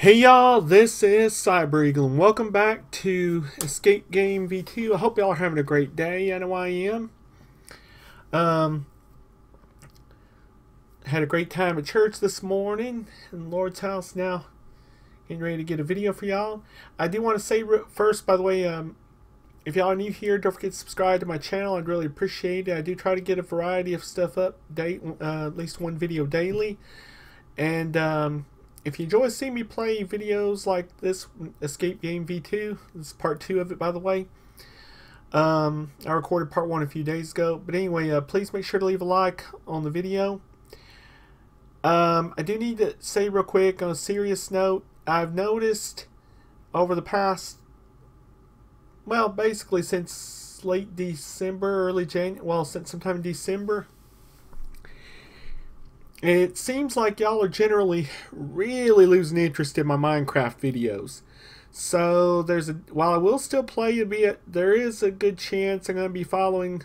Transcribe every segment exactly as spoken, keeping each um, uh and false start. Hey y'all, this is Cyber Eagle and welcome back to Escape Game V two. I hope y'all are having a great day. I know I am. Um, had a great time at church this morning in the Lord's house. Now, getting ready to get a video for y'all. I do want to say first, by the way, um, if y'all are new here, don't forget to subscribe to my channel. I'd really appreciate it. I do try to get a variety of stuff up, date, uh, at least one video daily. And, um... if you enjoy seeing me play videos like this, Escape Game V two, this is part two of it, by the way. Um, I recorded part one a few days ago. But anyway, uh, please make sure to leave a like on the video. Um, I do need to say real quick, on a serious note, I've noticed over the past, well, basically since late December, early January, well, since sometime in December, it seems like y'all are generally really losing interest in my Minecraft videos. So there's a while I will still play a bit, there is a good chance I'm going to be following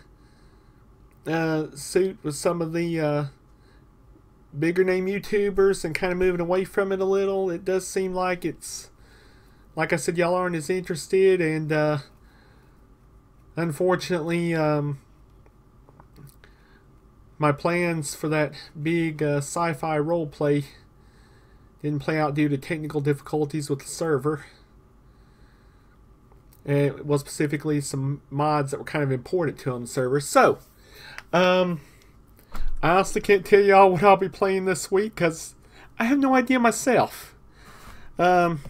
uh, suit with some of the uh, bigger name YouTubers and kind of moving away from it a little. It does seem like it's, like I said, y'all aren't as interested, and uh, unfortunately, um, my plans for that big uh, sci-fi roleplay didn't play out due to technical difficulties with the server. And well, specifically some mods that were kind of imported to on the server. So, um, I honestly can't tell y'all what I'll be playing this week because I have no idea myself. Um,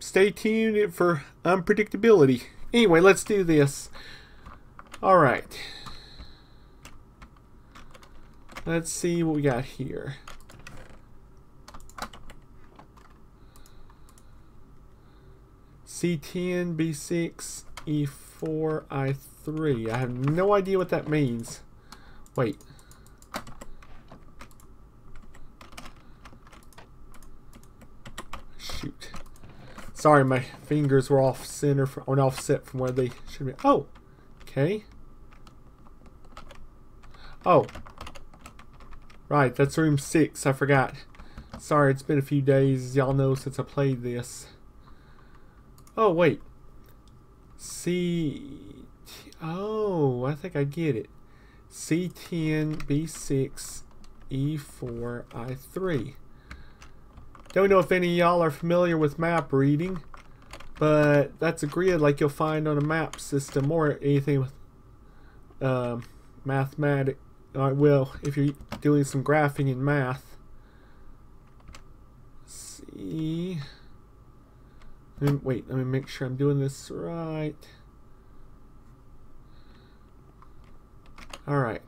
stay tuned for unpredictability. Anyway, let's do this. Alright. Let's see what we got here. C ten, B six, E four, I three. I have no idea what that means. Wait. Shoot. Sorry, my fingers were off center from, or offset from where they should be. Oh, okay. Oh. Right, that's room six, I forgot. Sorry, it's been a few days, y'all know, since I played this. Oh, wait. C... Oh, I think I get it. C ten, B six, E four, I three. Don't know if any of y'all are familiar with map reading, but that's a grid like you'll find on a map system or anything with um, mathematics. I will, if you're doing some graphing in math. Let's see. Let me, wait, let me make sure I'm doing this right. Alright.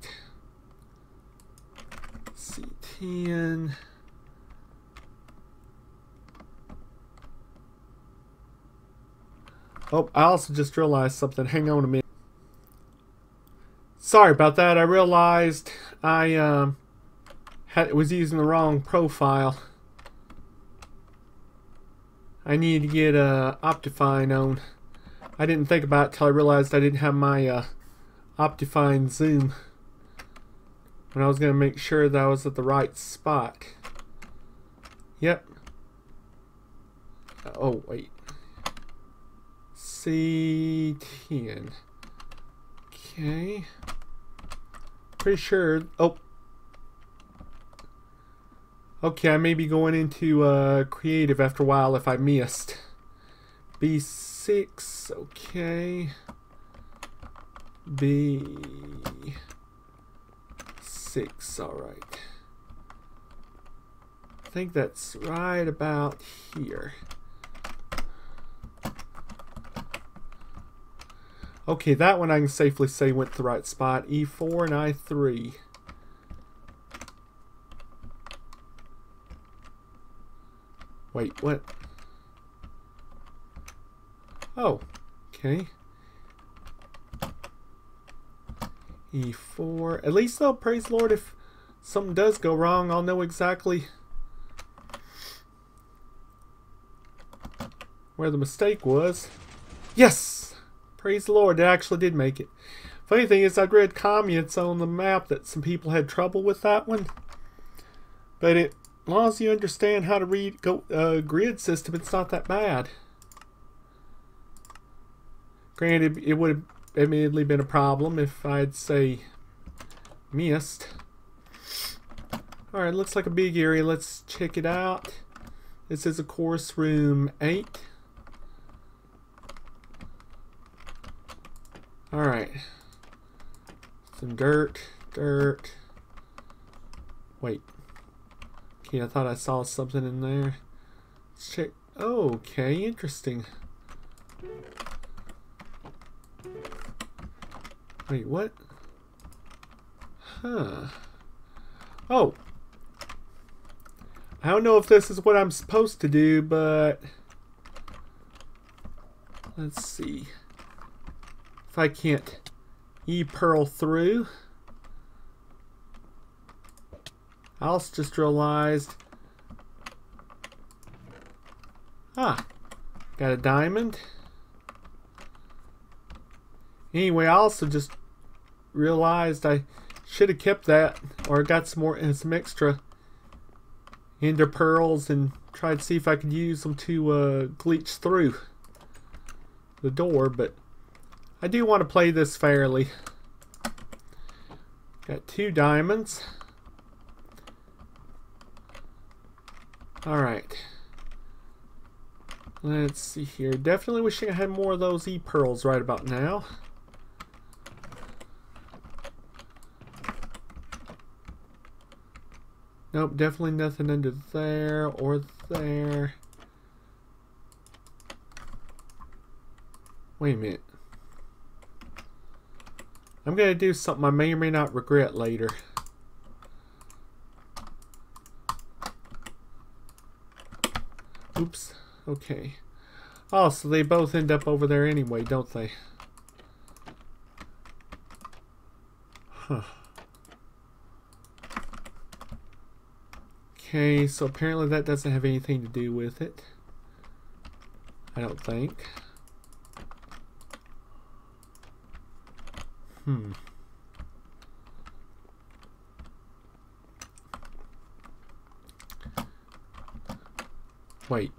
C ten. Oh, I also just realized something. Hang on a minute. Sorry about that. I realized I um, had, was using the wrong profile. I need to get uh, Optifine on. I didn't think about it till I realized I didn't have my uh, Optifine zoom. And I was going to make sure that I was at the right spot. Yep. Oh, wait. C ten. Okay. Pretty sure. Oh. Okay, I may be going into uh, creative after a while if I missed. B six. Okay. B six. Alright. I think that's right about here. Okay, that one I can safely say went to the right spot. E four and I three. Wait, what? Oh, okay. E four. At least though, praise the Lord, if something does go wrong, I'll know exactly where the mistake was. Yes! Praise the Lord, I actually did make it. Funny thing is, I read comments on the map that some people had trouble with that one. But it long as you understand how to read go, uh, grid system, it's not that bad. Granted, it would have admittedly been a problem if I'd say missed. Alright, looks like a big area. Let's check it out. This is, of course, room eight. Alright. Some dirt. Dirt. Wait. Okay, I thought I saw something in there. Let's check. Oh, okay, interesting. Wait, what? Huh. Oh. I don't know if this is what I'm supposed to do, but let's see if I can't e-pearl through. I also just realized, ah, got a diamond. Anyway, I also just realized I should have kept that, or got some more and some extra ender pearls and tried to see if I could use them to uh, glitch through the door, but I do want to play this fairly. Got two diamonds. Alright. Let's see here. Definitely wishing I had more of those e-pearls right about now. Nope, definitely nothing under there or there. Wait a minute. I'm going to do something I may or may not regret later. Oops. Okay. Oh, so they both end up over there anyway, don't they? Huh. Okay, so apparently that doesn't have anything to do with it. I don't think. Hmm. Wait.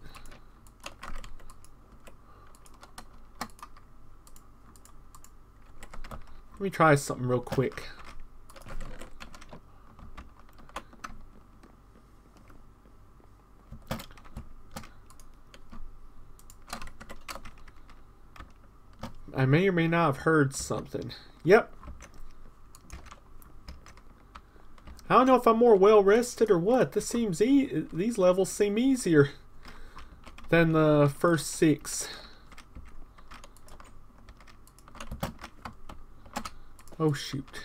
Let me try something real quick. I may or may not have heard something. Yep. I don't know if I'm more well rested or what. This seems e- these levels seem easier than the first six. Oh shoot.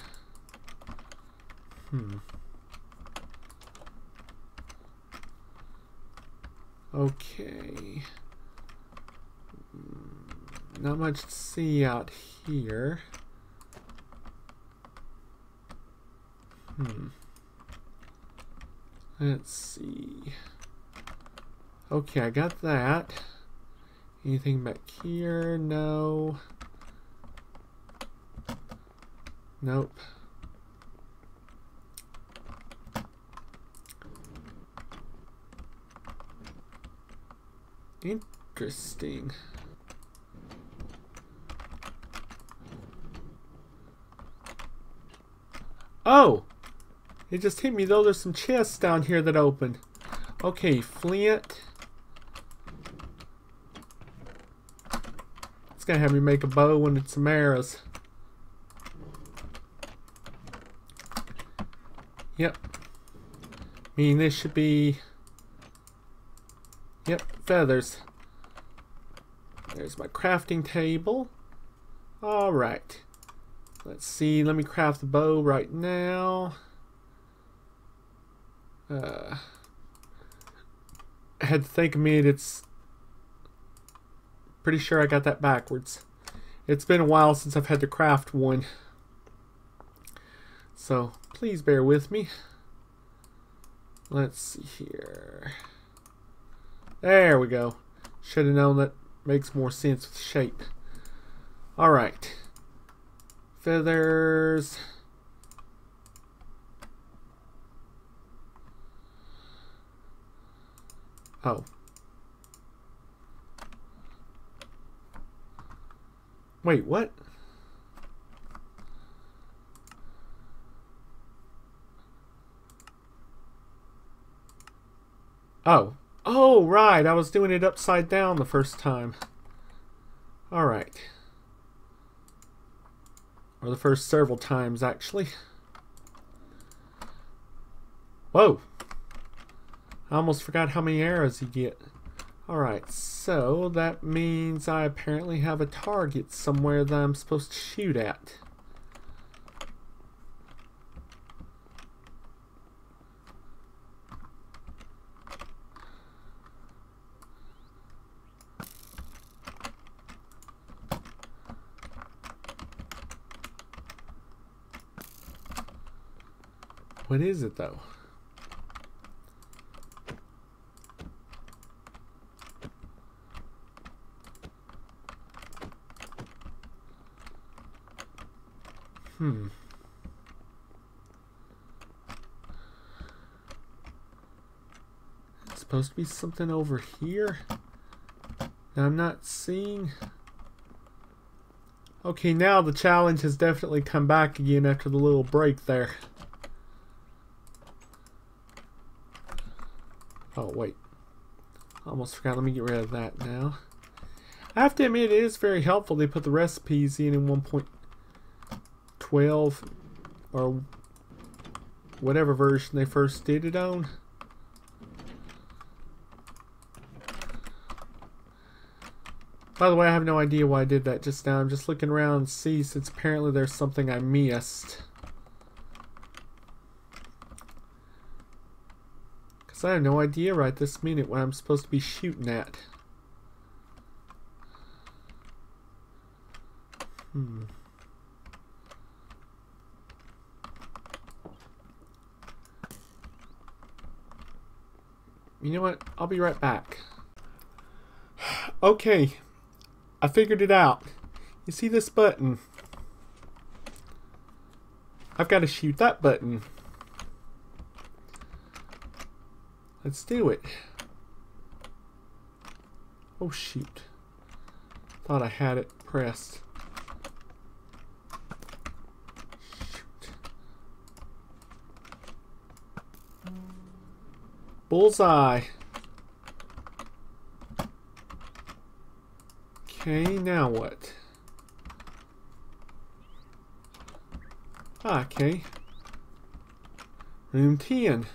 Hmm. Okay. Not much to see out here. Hmm. Let's see. Okay, I got that. Anything back here? No. Nope. Interesting. Oh! It just hit me though, there's some chests down here that open. Okay, flint. It's gonna have me make a bow and some arrows. Yep. I mean, this should be... Yep, feathers. There's my crafting table. Alright. Let's see, let me craft the bow right now. Uh, I had to think a minute. It's pretty sure I got that backwards. It's been a while since I've had to craft one, so please bear with me. Let's see here. There we go. Should have known that makes more sense with shape. Alright. Feathers. Oh. Wait, what? Oh. Oh, right. I was doing it upside down the first time. Alright. Or the first several times, actually. Whoa. I almost forgot how many arrows you get. Alright, so that means I apparently have a target somewhere that I'm supposed to shoot at. What is it though? Hmm. It's supposed to be something over here that I'm not seeing. Okay, now the challenge has definitely come back again after the little break there. Oh, wait. Almost forgot. Let me get rid of that now. I have to admit, it is very helpful. They put the recipes in in one point twelve or whatever version they first did it on. By the way, I have no idea why I did that just now. I'm just looking around and see, since apparently there's something I missed. I have no idea right this minute what I'm supposed to be shooting at. Hmm. You know what? I'll be right back. Okay. I figured it out. You see this button? I've got to shoot that button. Let's do it. Oh shoot. Thought I had it pressed. Shoot. Bullseye. Okay, now what? Ah, okay. Room ten.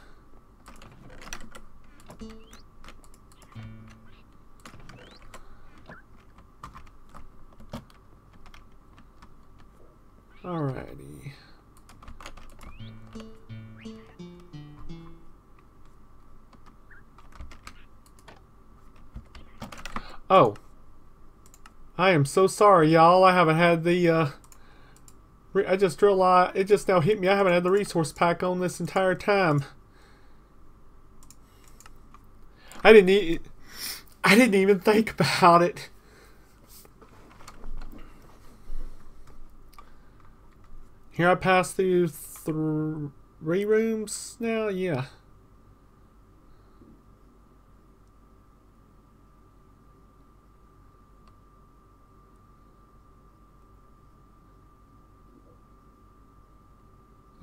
Alrighty. Oh. I am so sorry, y'all. I haven't had the, uh... Re I just realized, it just now hit me. I haven't had the resource pack on this entire time. I didn't e I didn't even think about it. Here I pass through th three rooms now, yeah.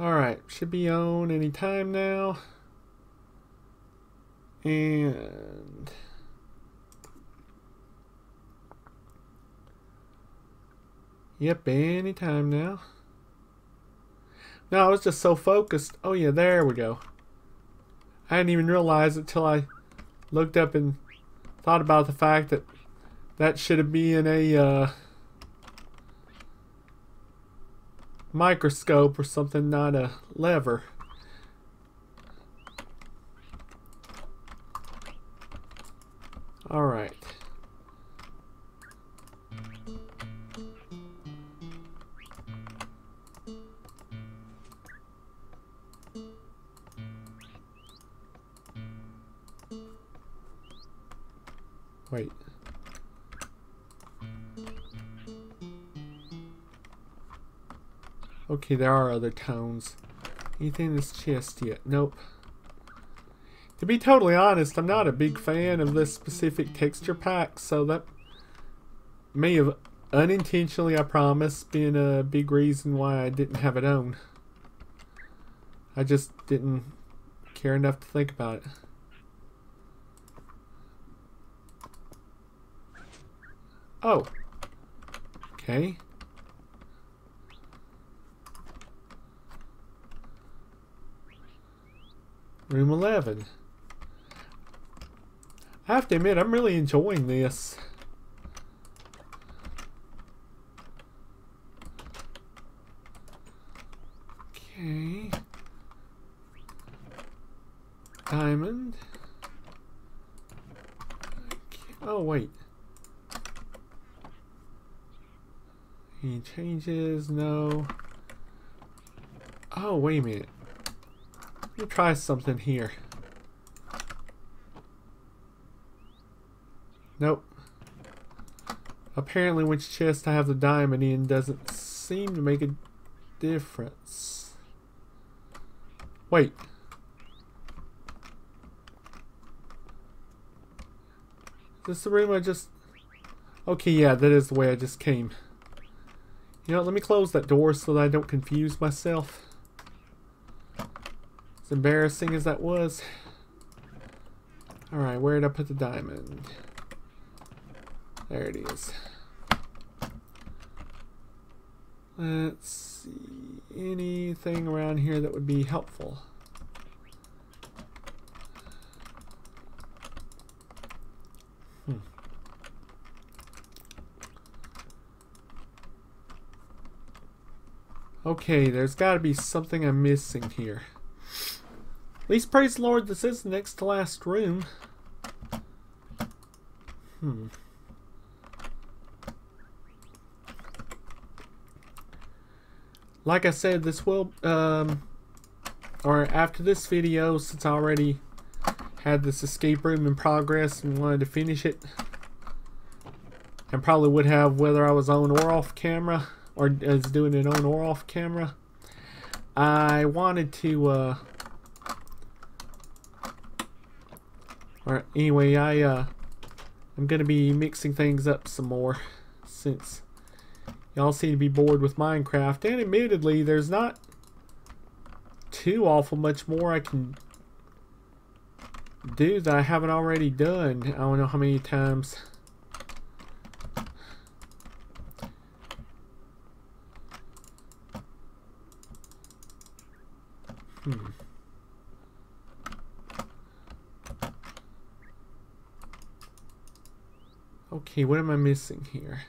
Alright, should be on any time now. And yep, any time now. No, I was just so focused. Oh yeah, there we go. I didn't even realize it till I looked up and thought about the fact that that should have been a uh, microscope or something, not a lever. Alright. Wait. Okay, there are other tones. Anything in this chest yet? Nope. To be totally honest, I'm not a big fan of this specific texture pack, so that may have unintentionally, I promise, been a big reason why I didn't have it on. I just didn't care enough to think about it. Oh. Okay. Room eleven. I have to admit, I'm really enjoying this. Okay. Diamond. Okay. Oh, wait. Any changes? No. Oh, wait a minute. Let me try something here. Nope. Apparently which chest I have the diamond in doesn't seem to make a difference. Wait. Is this the room I just... Okay, yeah, that is the way I just came. You know, let me close that door so that I don't confuse myself. As embarrassing as that was. Alright, where did I put the diamond? There it is. Let's see. Anything around here that would be helpful? Hmm. Okay, there's got to be something I'm missing here. At least, praise the Lord, this is the next to last room. Hmm. Like I said, this will, um, or after this video, since I already had this escape room in progress and wanted to finish it, and probably would have whether I was on or off camera, or as doing it on or off camera, I wanted to, uh, or anyway, I, uh, I'm gonna be mixing things up some more since y'all seem to be bored with Minecraft, and admittedly there's not too awful much more I can do that I haven't already done. I don't know how many times. Hmm. Okay, what am I missing here?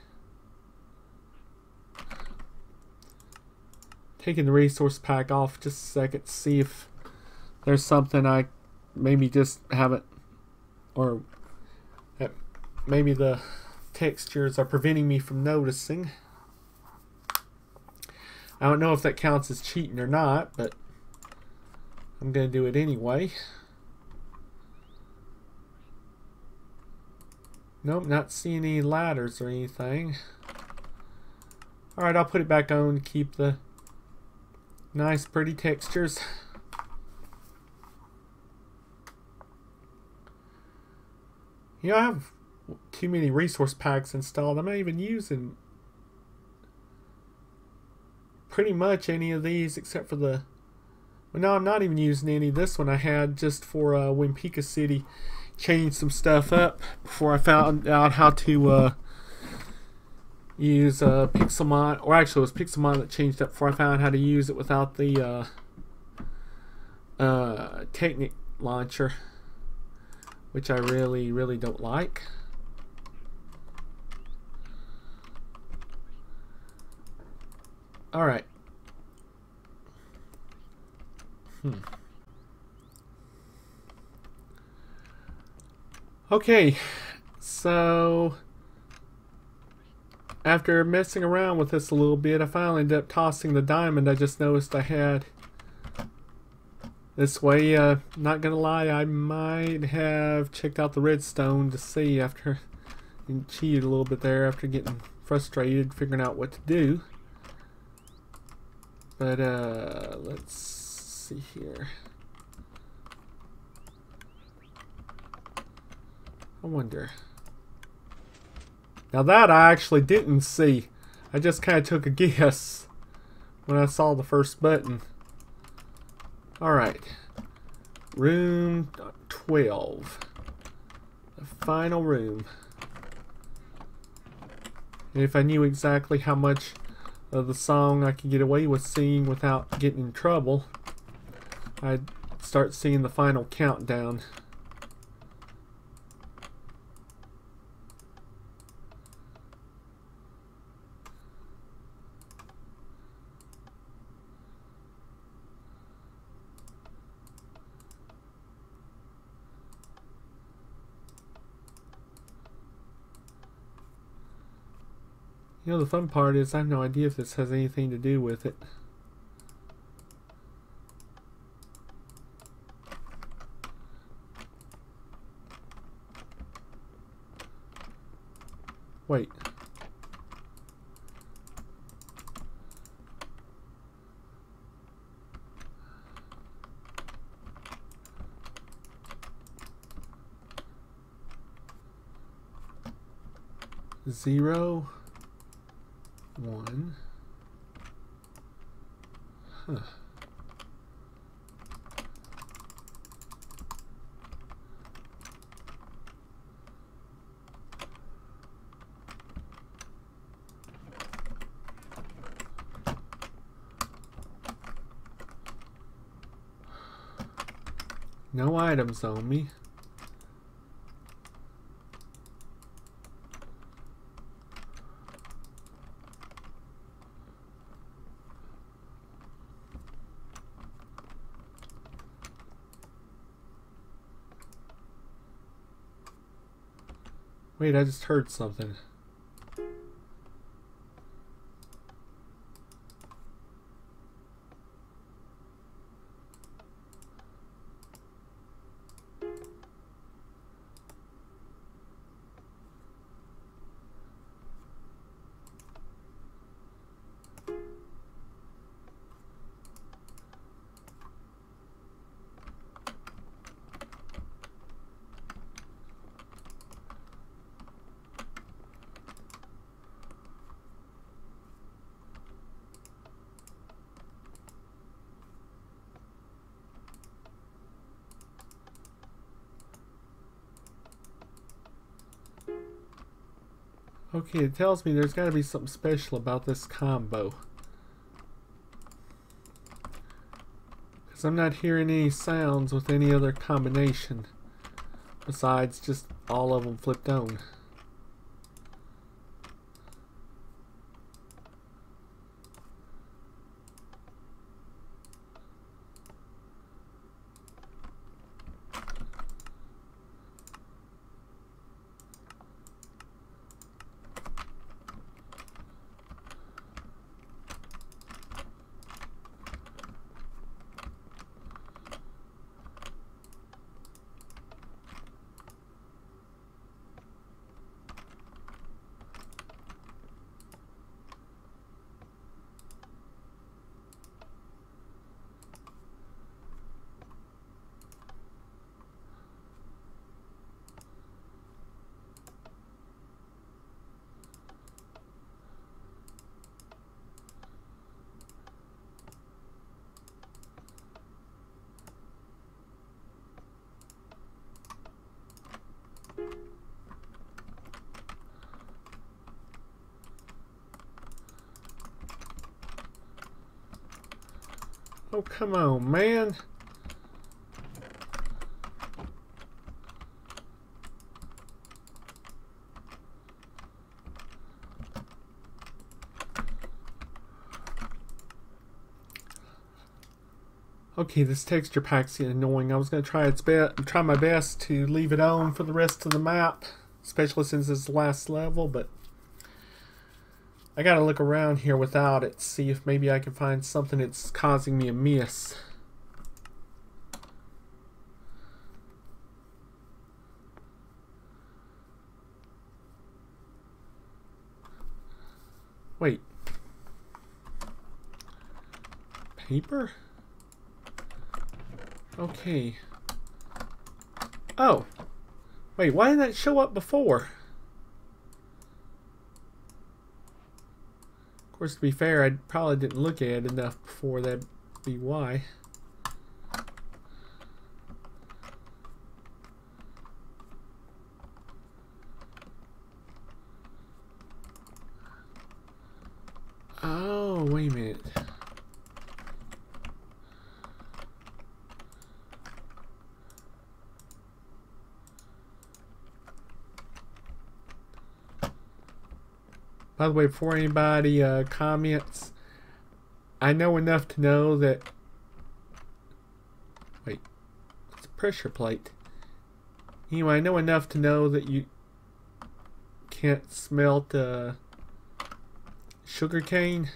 Taking the resource pack off just a second to see if there's something I maybe just haven't, or that maybe the textures are preventing me from noticing. I don't know if that counts as cheating or not, but I'm gonna do it anyway. Nope, not seeing any ladders or anything. Alright, I'll put it back on to keep the nice, pretty textures. You know, I have too many resource packs installed. I'm not even using pretty much any of these except for the... Well, no, I'm not even using any. This one I had just for uh, Wimpeka City. Changed some stuff up before I found out how to... Uh, use uh, Pixelmon, or actually it was Pixelmon that changed up before I found out how to use it without the uh, uh, Technic launcher, which I really really don't like. Alright. Hmm. Okay, so after messing around with this a little bit, I finally ended up tossing the diamond I just noticed I had. This way, uh, not gonna lie, I might have checked out the redstone to see after, and cheated a little bit there after getting frustrated figuring out what to do. But uh, let's see here. I wonder. Now that I actually didn't see. I just kind of took a guess when I saw the first button. Alright. Room twelve. The final room. And if I knew exactly how much of the song I could get away with singing without getting in trouble, I'd start seeing the final countdown. You know, the fun part is I have no idea if this has anything to do with it. Wait. Zero. One. Huh. No items on me. Wait, I just heard something. Okay, it tells me there's got to be something special about this combo. Because I'm not hearing any sounds with any other combination. Besides just all of them flipped on. Oh, come on, man. Okay, this texture pack's getting annoying. I was going to try its be try my best to leave it on for the rest of the map, especially since it's the last level, but I gotta look around here without it, see if maybe I can find something that's causing me a miss. Wait. Paper? Okay. Oh. Wait, why didn't that show up before? Of course, to be fair, I probably didn't look at it enough before. That'd be why. Oh, wait a minute. By the way, before anybody uh, comments, I know enough to know that. Wait, it's a pressure plate. Anyway, I know enough to know that you can't smelt uh, sugar cane.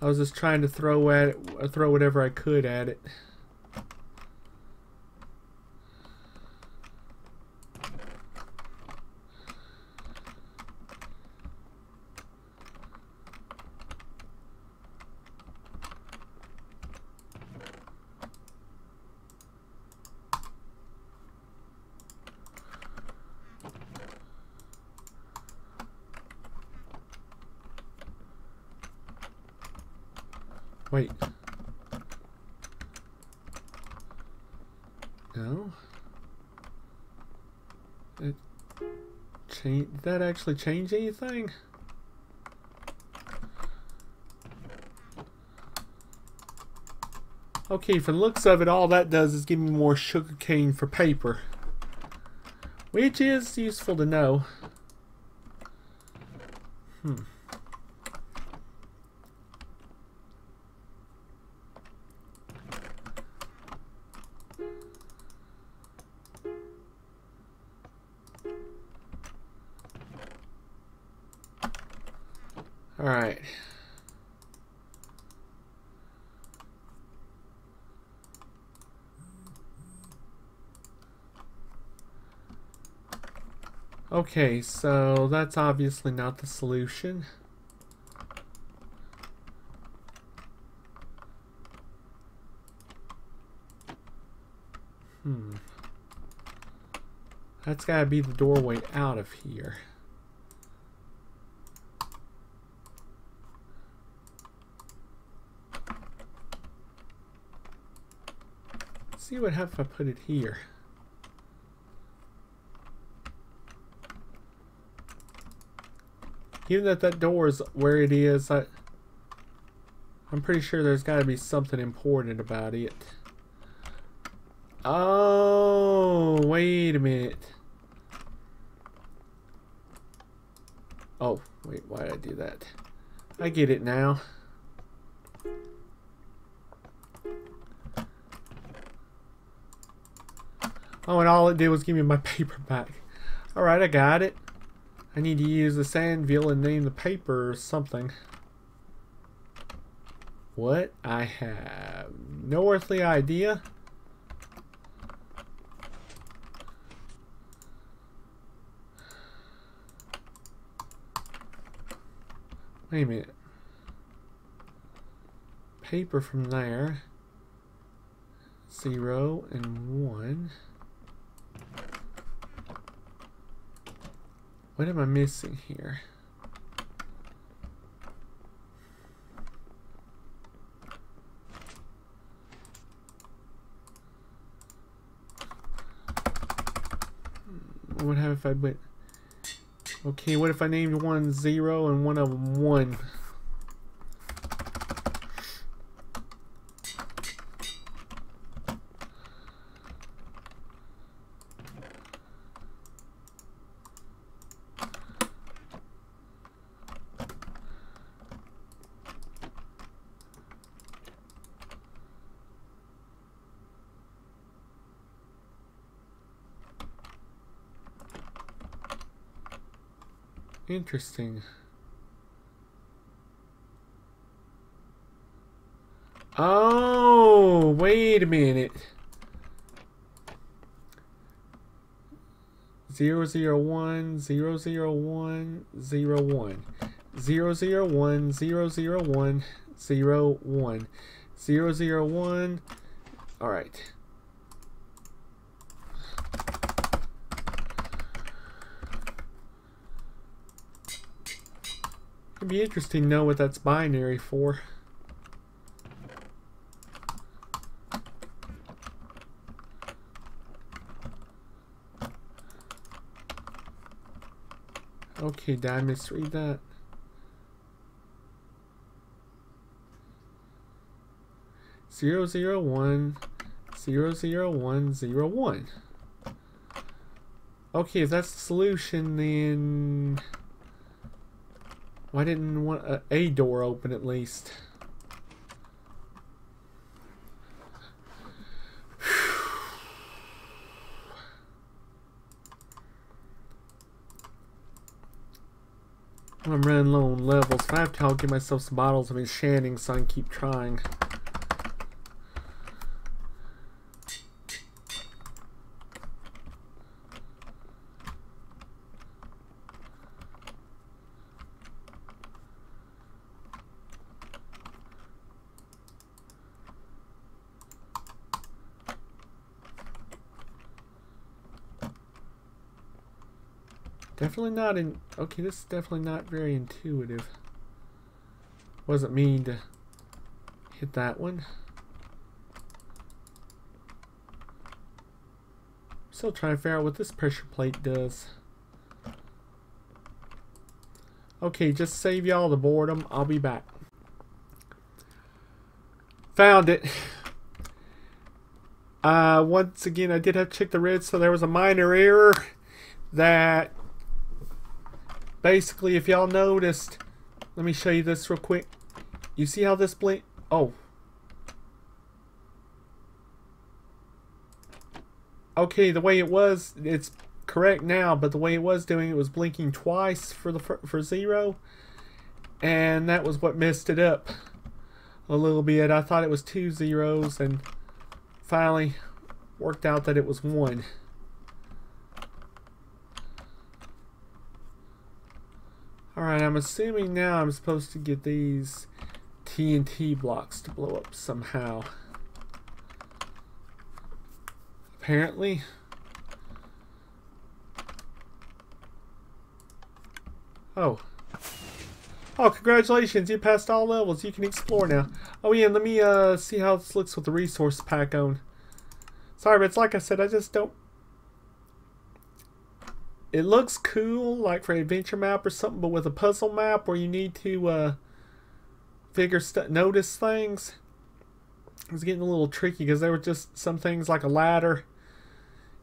I was just trying to throw at it, throw whatever I could at it. Wait. No. It change. Did that actually change anything? Okay, for the looks of it, all that does is give me more sugar cane for paper, which is useful to know. Hmm. Alright. Okay, so that's obviously not the solution. Hmm. That's gotta be the doorway out of here. See what happens if I put it here. Even though that door is where it is, I, I'm pretty sure there's got to be something important about it. Oh, wait a minute. Oh, wait, why did I do that? I get it now. Oh, and all it did was give me my paper back. Alright, I got it. I need to use the anvil and name the paper or something. What? I have no earthly idea. Wait a minute. Paper from there. Zero and one. What am I missing here? What have if I went? Okay, what if I named one zero and one of them one? Interesting. Oh, wait a minute. Zero zero one zero zero one zero one zero zero one zero zero one zero one zero zero one. All right. It'd be interesting to know what that's binary for. Okay, did I misread that? Zero zero one zero zero one zero one. Okay, if that's the solution, then why didn't one, uh, a door open at least? I'm running low on levels. If I have to, I'll give myself some bottles of enchanting so I can keep trying. Definitely not in. Okay, this is definitely not very intuitive. Wasn't mean to hit that one. Still trying to figure out what this pressure plate does. Okay, just save y'all the boredom. I'll be back. Found it. Uh, once again, I did have to check the red, so there was a minor error that. Basically, if y'all noticed, let me show you this real quick. You see how this blink? Oh. Okay, the way it was, it's correct now, but the way it was doing, it was blinking twice for the for zero. And that was what messed it up a little bit. I thought it was two zeros and finally worked out that it was one. Alright, I'm assuming now I'm supposed to get these T N T blocks to blow up somehow. Apparently. Oh. Oh, congratulations, you passed all levels. You can explore now. Oh yeah, let me uh, see how this looks with the resource pack on. Sorry, but it's like I said, I just don't... It looks cool, like for an adventure map or something, but with a puzzle map where you need to uh, figure stuff, notice things, it was getting a little tricky because there were just some things like a ladder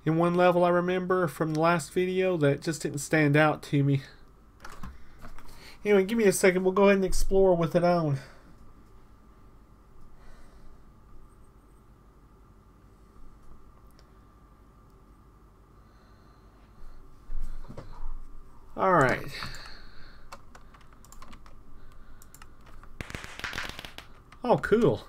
in one level I remember from the last video that just didn't stand out to me. Anyway, give me a second. We'll go ahead and explore with it on. All right. Oh, cool.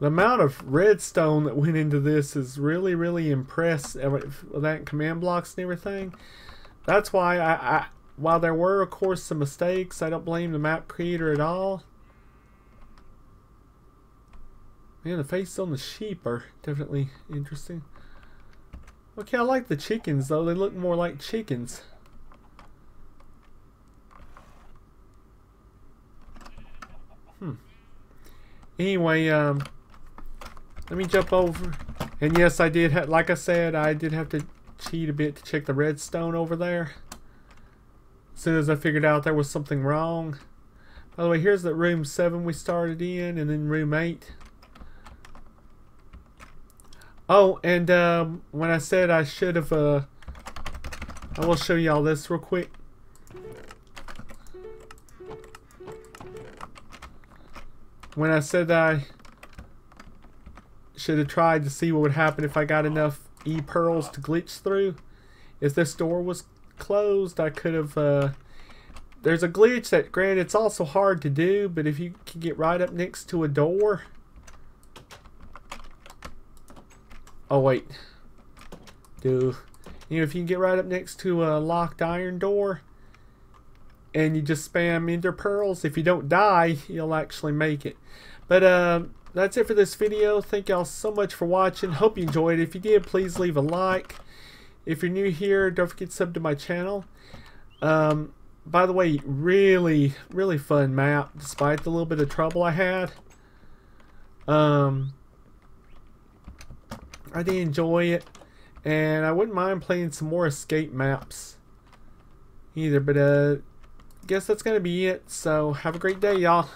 The amount of redstone that went into this is really, really impressive. With that command blocks and everything. That's why I, I, while there were, of course, some mistakes, I don't blame the map creator at all. Man, the faces on the sheep are definitely interesting. Okay, I like the chickens though. They look more like chickens. Hmm. Anyway, um, let me jump over. And yes, I did. Ha like I said, I did have to cheat a bit to check the redstone over there. As soon as I figured out there was something wrong. By the way, here's the room seven we started in, and then room eight. Oh, and um, when I said I should have, uh, I will show y'all this real quick. When I said I should have tried to see what would happen if I got enough e-pearls to glitch through. If this door was closed, I could have, uh, there's a glitch that, granted, it's also hard to do, but if you can get right up next to a door. Oh wait, dude. You know, if you can get right up next to a locked iron door and you just spam ender pearls, if you don't die, you'll actually make it. But um, that's it for this video. Thank y'all so much for watching. Hope you enjoyed it. If you did, please leave a like. If you're new here, don't forget to sub to my channel. Um, by the way, really, really fun map, despite the little bit of trouble I had. Um, I did enjoy it, and I wouldn't mind playing some more escape maps either, but uh, I guess that's going to be it. So have a great day, y'all.